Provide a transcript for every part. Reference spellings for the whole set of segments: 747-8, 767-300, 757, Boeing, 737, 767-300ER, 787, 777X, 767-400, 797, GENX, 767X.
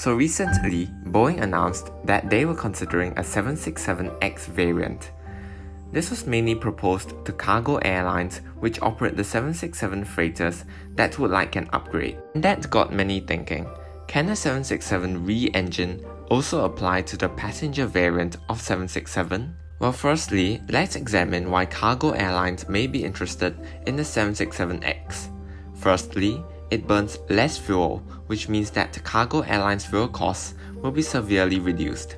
So recently, Boeing announced that they were considering a 767X variant. This was mainly proposed to cargo airlines which operate the 767 freighters that would like an upgrade. And that got many thinking, can the 767 re-engine also apply to the passenger variant of 767? Well, firstly, let's examine why cargo airlines may be interested in the 767X. Firstly, it burns less fuel, which means that cargo airlines' fuel costs will be severely reduced.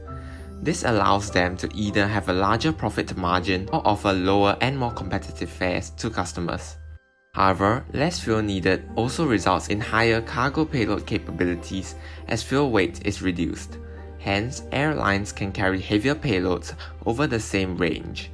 This allows them to either have a larger profit margin or offer lower and more competitive fares to customers. However, less fuel needed also results in higher cargo payload capabilities as fuel weight is reduced. Hence, airlines can carry heavier payloads over the same range.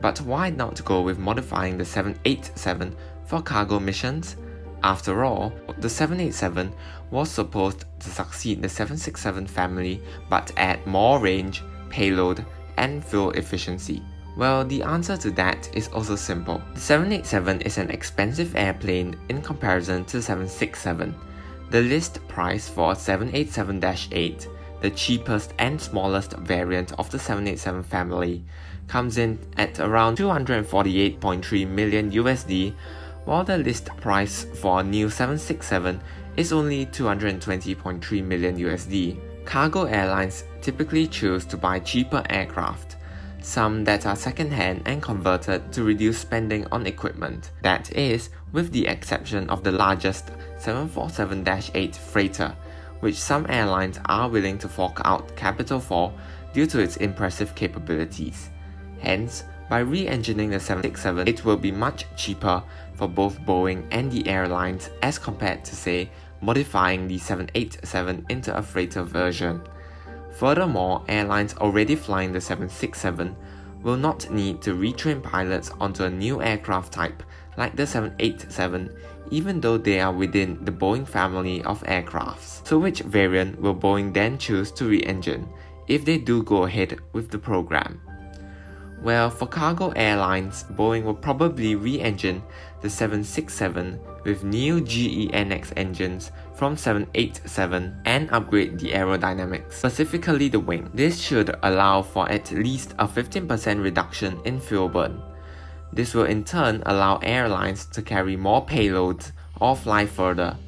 But why not go with modifying the 787 for cargo missions? After all, the 787 was supposed to succeed the 767 family but add more range, payload, and fuel efficiency. Well, the answer to that is also simple. The 787 is an expensive airplane in comparison to 767. The list price for a 787-8, the cheapest and smallest variant of the 787 family, comes in at around $248.3 million USD, while the list price for a new 767 is only $220.3 million USD. Cargo airlines typically choose to buy cheaper aircraft, some that are second-hand and converted to reduce spending on equipment. That is, with the exception of the largest 747-8 freighter, which some airlines are willing to fork out capital for due to its impressive capabilities. Hence, by re-engineering the 767, it will be much cheaper for both Boeing and the airlines as compared to, say, modifying the 787 into a freighter version. Furthermore, airlines already flying the 767 will not need to retrain pilots onto a new aircraft type like the 787, even though they are within the Boeing family of aircrafts. So which variant will Boeing then choose to re-engine, if they do go ahead with the program? Well, for cargo airlines, Boeing will probably re-engine the 767 with new GENX engines from 787 and upgrade the aerodynamics, specifically the wing. This should allow for at least a 15% reduction in fuel burn. This will in turn allow airlines to carry more payloads or fly further,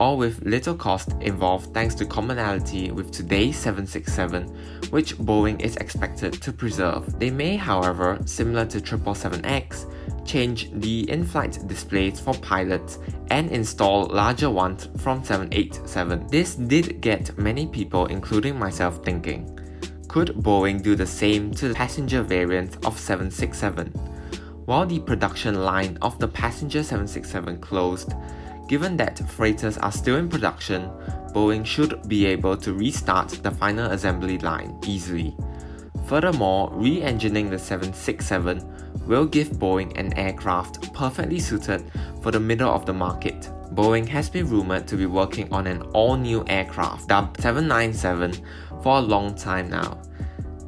all with little cost involved thanks to commonality with today's 767, which Boeing is expected to preserve. They may, however, similar to 777X, change the in-flight displays for pilots and install larger ones from 787. This did get many people, including myself, thinking, could Boeing do the same to the passenger variant of 767? While the production line of the passenger 767 closed, given that freighters are still in production, Boeing should be able to restart the final assembly line easily. Furthermore, re-engineering the 767 will give Boeing an aircraft perfectly suited for the middle of the market. Boeing has been rumoured to be working on an all-new aircraft, dubbed 797, for a long time now.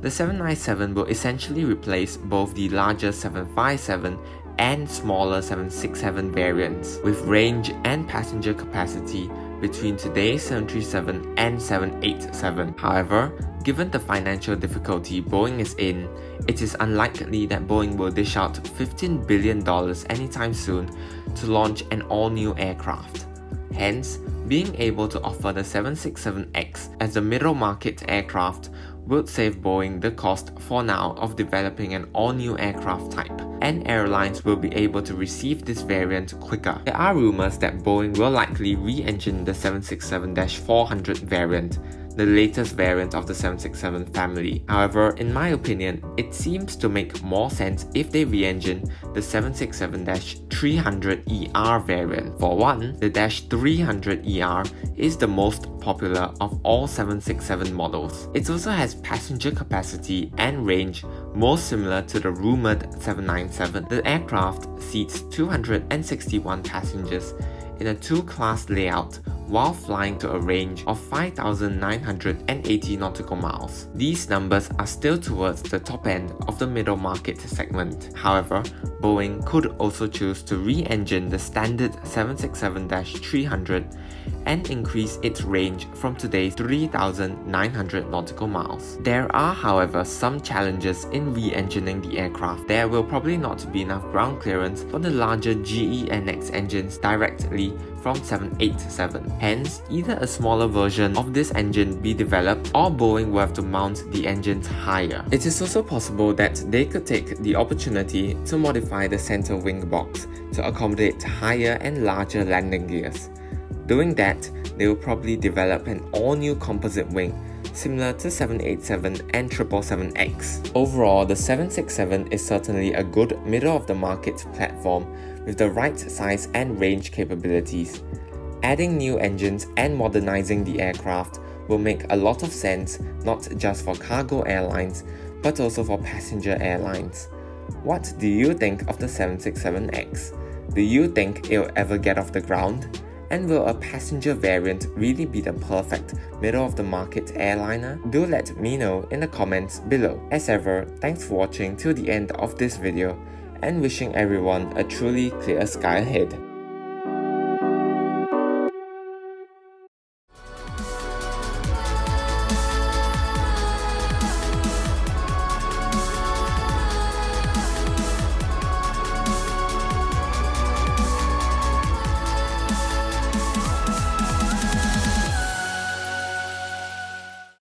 The 797 will essentially replace both the larger 757 and smaller 767 variants, with range and passenger capacity between today's 737 and 787. However, given the financial difficulty Boeing is in, it is unlikely that Boeing will dish out $15 billion anytime soon to launch an all-new aircraft. Hence, being able to offer the 767X as a middle-market aircraft would save Boeing the cost for now of developing an all-new aircraft type, and airlines will be able to receive this variant quicker. There are rumours that Boeing will likely re-engine the 767-400 variant, the latest variant of the 767 family. However, in my opinion, it seems to make more sense if they re-engine the 767-300ER variant. For one, the -300ER is the most popular of all 767 models. It also has passenger capacity and range most similar to the rumoured 797. The aircraft seats 261 passengers in a two-class layout while flying to a range of 5,980 nautical miles. These numbers are still towards the top end of the middle market segment. However, Boeing could also choose to re-engine the standard 767-300 and increase its range from today's 3,900 nautical miles. There are, however, some challenges in re-engining the aircraft. There will probably not be enough ground clearance for the larger GENX engines directly from 787. Hence, either a smaller version of this engine be developed or Boeing will have to mount the engines higher. It is also possible that they could take the opportunity to modify the center wing box to accommodate higher and larger landing gears. Doing that, they will probably develop an all-new composite wing similar to 787 and 777X. Overall, the 767 is certainly a good middle-of-the-market platform with the right size and range capabilities. Adding new engines and modernizing the aircraft will make a lot of sense, not just for cargo airlines, but also for passenger airlines. What do you think of the 767X? Do you think it'll ever get off the ground? And will a passenger variant really be the perfect middle-of-the-market airliner? Do let me know in the comments below. As ever, thanks for watching till the end of this video and wishing everyone a truly clear sky ahead.